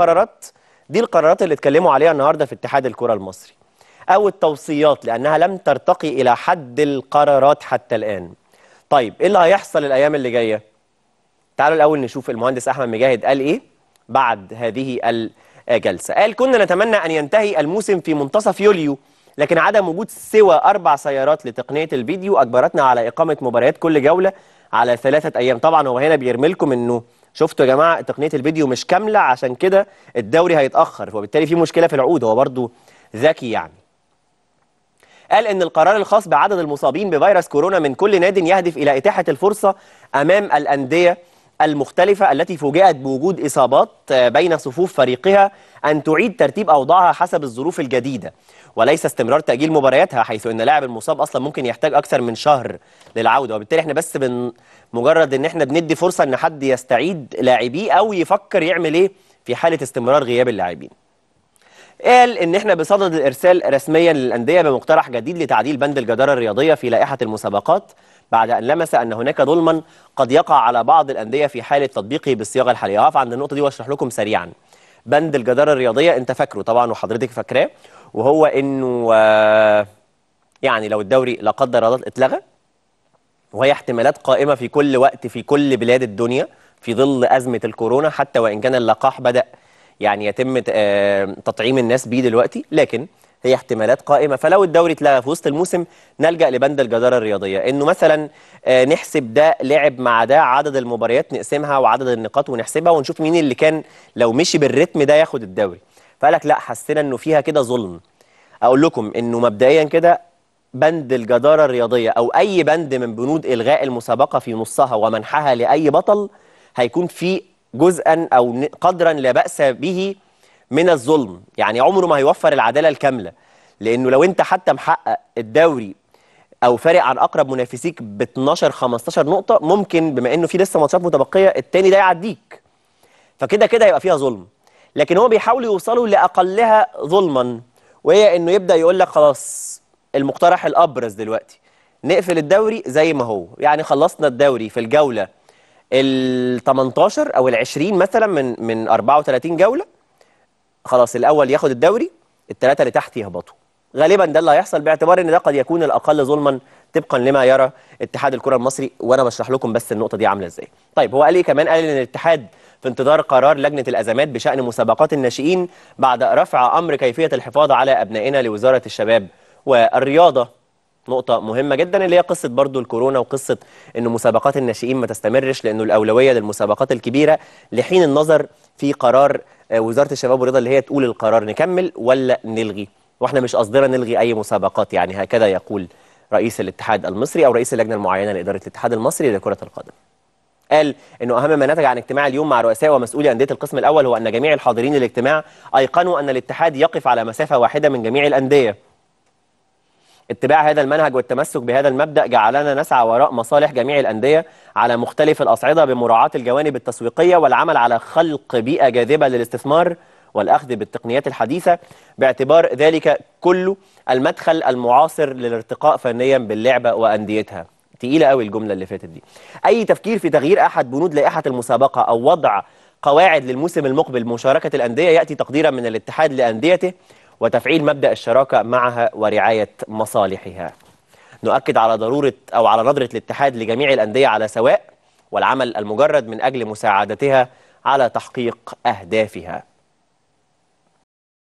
القرارات دي القرارات اللي اتكلموا عليها النهارده في اتحاد الكرة المصري او التوصيات، لانها لم ترتقي الى حد القرارات حتى الان. طيب ايه اللي هيحصل الايام اللي جايه؟ تعالوا الاول نشوف المهندس احمد مجاهد قال ايه بعد هذه الجلسه. قال: كنا نتمنى ان ينتهي الموسم في منتصف يوليو، لكن عدم وجود سوى 4 سيارات لتقنيه الفيديو اجبرتنا على اقامه مباريات كل جوله على 3 ايام. طبعا هو هنا بيرملكم انه شفتوا يا جماعه تقنيه الفيديو مش كامله، عشان كده الدوري هيتاخر وبالتالي في مشكله في العقود. هو برضو ذكي يعني. قال ان القرار الخاص بعدد المصابين بفيروس كورونا من كل ناد يهدف الى اتاحه الفرصه امام الانديه المختلفه التي فوجئت بوجود اصابات بين صفوف فريقها ان تعيد ترتيب اوضاعها حسب الظروف الجديده، وليس استمرار تاجيل مبارياتها، حيث ان اللاعب المصاب اصلا ممكن يحتاج اكثر من شهر للعوده. وبالتالي احنا بس مجرد ان احنا بندي فرصه ان حد يستعيد لاعبيه او يفكر يعمل ايه في حاله استمرار غياب اللاعبين. قال ان احنا بصدد الارسال رسميا للانديه بمقترح جديد لتعديل بند الجداره الرياضيه في لائحه المسابقات، بعد ان لمس ان هناك ظلما قد يقع على بعض الانديه في حاله تطبيقه بالصياغه الحاليه. هقف عند النقطه دي واشرح لكم سريعا. بند الجداره الرياضيه انت فاكره طبعا وحضرتك فاكراه، وهو انه يعني لو الدوري لا قدر الله اتلغى، وهي احتمالات قائمه في كل وقت في كل بلاد الدنيا في ظل ازمه الكورونا، حتى وان كان اللقاح بدا يعني يتم تطعيم الناس بيه دلوقتي، لكن هي احتمالات قائمه. فلو الدوري اتلغى في وسط الموسم نلجا لبند الجداره الرياضيه، انه مثلا نحسب ده لعب مع ده، عدد المباريات نقسمها وعدد النقاط ونحسبها ونشوف مين اللي كان لو مشي بالريتم ده ياخد الدوري. فقالك لا، حسينا انه فيها كده ظلم. اقول لكم انه مبدئيا كده بند الجداره الرياضيه او اي بند من بنود الغاء المسابقه في نصها ومنحها لاي بطل هيكون فيه جزءا او قدرا لا باس به من الظلم، يعني عمره ما هيوفر العداله الكامله، لانه لو انت حتى محقق الدوري او فارق عن اقرب منافسيك ب 12 15 نقطه، ممكن بما انه في لسه ماتشات متبقيه الثاني ده يعديك، فكده كده هيبقى فيها ظلم. لكن هو بيحاولوا يوصلوا لاقلها ظلما، وهي انه يبدا يقول لك خلاص المقترح الابرز دلوقتي نقفل الدوري زي ما هو، يعني خلصنا الدوري في الجوله ال 18 او ال 20 مثلا من 34 جوله، خلاص الاول ياخد الدوري، الثلاثه اللي تحت يهبطوا. غالبا ده اللي هيحصل، باعتبار ان ده قد يكون الاقل ظلما طبقا لما يرى اتحاد الكره المصري، وانا بشرح لكم بس النقطه دي عامله ازاي. طيب هو قال ايه كمان؟ قال ان الاتحاد في انتظار قرار لجنه الازمات بشان مسابقات الناشئين بعد رفع امر كيفيه الحفاظ على ابنائنا لوزاره الشباب والرياضه. نقطه مهمه جدا اللي هي قصه برضو الكورونا وقصه ان مسابقات الناشئين ما تستمرش، لانه الاولويه للمسابقات الكبيره لحين النظر في قرار وزاره الشباب والرياضه اللي هي تقول القرار نكمل ولا نلغي، واحنا مش قصدنا نلغي اي مسابقات، يعني هكذا يقول رئيس الاتحاد المصري او رئيس اللجنه المعينه لاداره الاتحاد المصري لكره القدم. قال انه اهم ما نتج عن اجتماع اليوم مع رؤساء ومسؤولي انديه القسم الاول هو ان جميع الحاضرين للاجتماع ايقنوا ان الاتحاد يقف على مسافه واحده من جميع الانديه. اتباع هذا المنهج والتمسك بهذا المبدأ جعلنا نسعى وراء مصالح جميع الأندية على مختلف الأصعدة بمراعاة الجوانب التسويقية والعمل على خلق بيئة جاذبة للاستثمار والأخذ بالتقنيات الحديثة، باعتبار ذلك كله المدخل المعاصر للارتقاء فنيا باللعبة وأنديتها. تقيلة قوي الجملة اللي فاتت دي. أي تفكير في تغيير أحد بنود لائحة المسابقة أو وضع قواعد للموسم المقبل مشاركة الأندية يأتي تقديرا من الاتحاد لأنديته وتفعيل مبدأ الشراكة معها ورعاية مصالحها. نؤكد على ضرورة أو على نظرة الاتحاد لجميع الأندية على سواء والعمل المجرد من أجل مساعدتها على تحقيق أهدافها.